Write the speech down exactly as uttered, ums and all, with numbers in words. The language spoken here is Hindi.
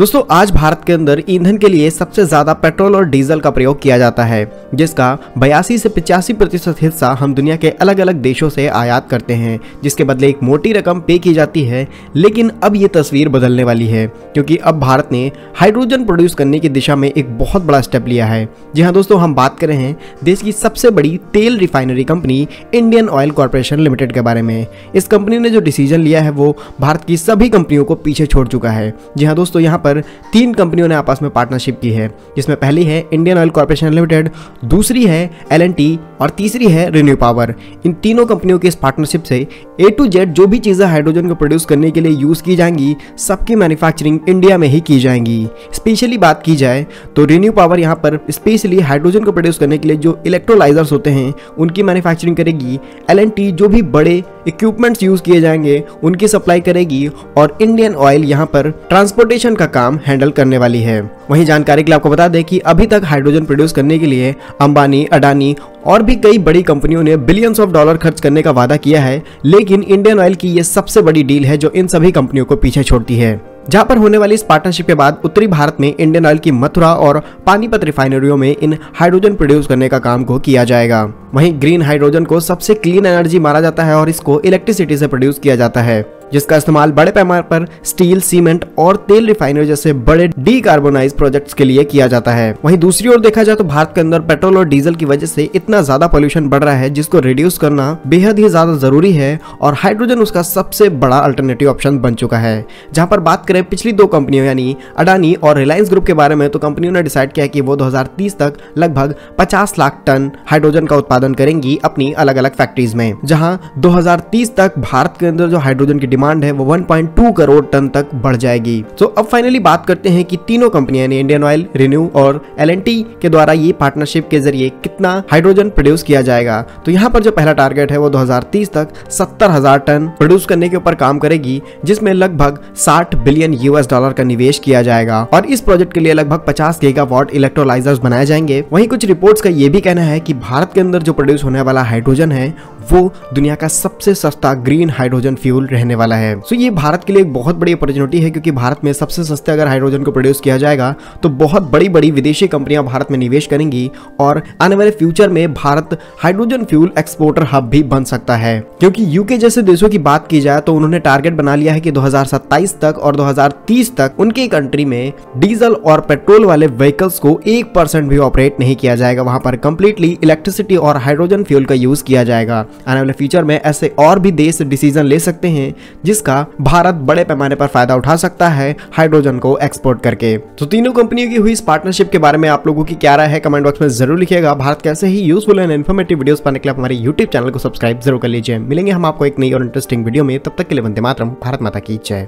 दोस्तों आज भारत के अंदर ईंधन के लिए सबसे ज्यादा पेट्रोल और डीजल का प्रयोग किया जाता है, जिसका बयासी से पिचासी प्रतिशत हिस्सा हम दुनिया के अलग अलग देशों से आयात करते हैं, जिसके बदले एक मोटी रकम पे की जाती है। लेकिन अब ये तस्वीर बदलने वाली है, क्योंकि अब भारत ने हाइड्रोजन प्रोड्यूस करने की दिशा में एक बहुत बड़ा स्टेप लिया है। जी हाँ दोस्तों, हम बात कर रहे हैं देश की सबसे बड़ी तेल refinery company Indian oil corporation limited के बारे में। इस कंपनी ने जो डिसीजन लिया है वो भारत की सभी कंपनियों को पीछे छोड़ चुका है। जी हाँ दोस्तों, यहाँ पर तीन कंपनियों ने आपस में पार्टनरशिप की है, जिसमें पहली है इंडियन ऑयल कॉर्पोरेशन लिमिटेड, दूसरी है एल एंड टी और तीसरी है रिन्यू पावर। इन तीनों कंपनियों की इस पार्टनरशिप से ए टू जेड जो भी चीज़ें हाइड्रोजन को प्रोड्यूस करने के लिए यूज़ की जाएंगी, सबकी मैन्युफैक्चरिंग इंडिया में ही की जाएंगी। स्पेशली बात की जाए तो रिन्यू पावर यहाँ पर स्पेशली हाइड्रोजन को प्रोड्यूस करने के लिए जो इलेक्ट्रोलाइजर्स होते हैं उनकी मैन्युफैक्चरिंग करेगी। एल एंड टी जो भी बड़े इक्विपमेंट्स यूज़ किए जाएंगे उनकी सप्लाई करेगी और इंडियन ऑयल यहाँ पर ट्रांसपोर्टेशन का काम हैंडल करने वाली है। वहीं जानकारी के लिए आपको बता दें कि अभी तक हाइड्रोजन प्रोड्यूस करने के लिए अंबानी, अडानी और भी कई बड़ी कंपनियों ने बिलियंस ऑफ डॉलर खर्च करने का वादा किया है, लेकिन इंडियन ऑयल की यह सबसे बड़ी डील है जो इन सभी कंपनियों को पीछे छोड़ती है। जहां पर होने वाली इस पार्टनरशिप के बाद उत्तरी भारत में इंडियन ऑयल की मथुरा और पानीपत रिफाइनरियों में इन हाइड्रोजन प्रोड्यूस करने का काम को किया जाएगा। वहीं ग्रीन हाइड्रोजन को सबसे क्लीन एनर्जी माना जाता है और इसको इलेक्ट्रिसिटी से प्रोड्यूस किया जाता है, जिसका इस्तेमाल बड़े पैमाने पर स्टील, सीमेंट और तेल रिफाइनरी जैसे बड़े डीकार्बोनाइज प्रोजेक्ट्स के लिए किया जाता है। वहीं दूसरी ओर देखा जाए तो भारत के अंदर पेट्रोल और डीजल की वजह से इतना ज्यादा पॉल्यूशन बढ़ रहा है, जिसको रिड्यूस करना बेहद ही ज्यादा जरूरी है और हाइड्रोजन उसका सबसे बड़ा अल्टरनेटिव ऑप्शन बन चुका है। जहाँ पर बात करें पिछली दो कंपनियों यानी अडानी और रिलायंस ग्रुप के बारे में, तो कंपनियों ने डिसाइड किया कि वो दो हज़ार तीस तक लगभग पचास लाख टन हाइड्रोजन का उत्पादन करेंगी अपनी अलग अलग फैक्ट्रीज में। जहाँ दो हज़ार तीस तक भारत के अंदर जो हाइड्रोजन की डिमांड है वो एक पॉइंट दो करोड़ टन तक बढ़ जाएगी। तो अब फाइनली बात करते हैं कि तीनों कंपनियां इंडियन ऑयल, रिन्यू और एल एंड टी के द्वारा ये पार्टनरशिप के जरिए कितना हाइड्रोजन प्रोड्यूस किया जाएगा। तो यहाँ पर जो पहला टारगेट है वो दो हज़ार तीस तक सत्तर हज़ार टन प्रोड्यूस करने के ऊपर काम करेगी, जिसमें लगभग साठ बिलियन यू एस डॉलर का निवेश किया जाएगा और इस प्रोजेक्ट के लिए लगभग पचास गीगावाट इलेक्ट्रोलाइजर्स बनाए जाएंगे। वहीं कुछ रिपोर्ट्स का ये भी कहना है कि भारत के अंदर जो प्रोड्यूस होने वाला हाइड्रोजन है वो दुनिया का सबसे सस्ता ग्रीन हाइड्रोजन फ्यूल रहने वाला है। सो ये भारत के लिए एक बहुत बड़ी अपॉर्चुनिटी है, क्योंकि भारत में सबसे सस्ते अगर हाइड्रोजन को प्रोड्यूस किया जाएगा तो बहुत बड़ी बड़ी विदेशी कंपनियां भारत में निवेश करेंगी और आने वाले फ्यूचर में Bharat hydrogen fuel exporter hub भी बन सकता है। क्योंकि यूके जैसे देशों की बात की जाए तो उन्होंने टारगेट बना लिया है कि दो हज़ार सत्ताईस तक और दो हज़ार तीस तक उनकी कंट्री में डीजल और पेट्रोल वाले व्हीकल्स को एक परसेंट भी ऑपरेट नहीं किया जाएगा। वहां पर कंप्लीटली इलेक्ट्रिसिटी और हाइड्रोजन फ्यूल का यूज किया जाएगा। आने वाले फ्यूचर में ऐसे और भी देश डिसीजन ले सकते हैं, जिसका भारत बड़े पैमाने पर फायदा उठा सकता है हाइड्रोजन को एक्सपोर्ट करके। तो तीनों कंपनियों की हुई इस पार्टनरशिप के बारे में आप लोगों की क्या राय है, कमेंट बॉक्स में जरूर लिखिएगा। भारत के ऐसे ही यूजफुल एंड इन्फॉर्मेटिव वीडियोस पाने के लिए हमारे यूट्यूब चैनल को सब्सक्राइब जरूर कर लीजिए। मिलेंगे हम आपको एक नई और इंटरेस्टिंग वीडियो में, तब तक के लिए वंदे मातरम, भारत माता की जय।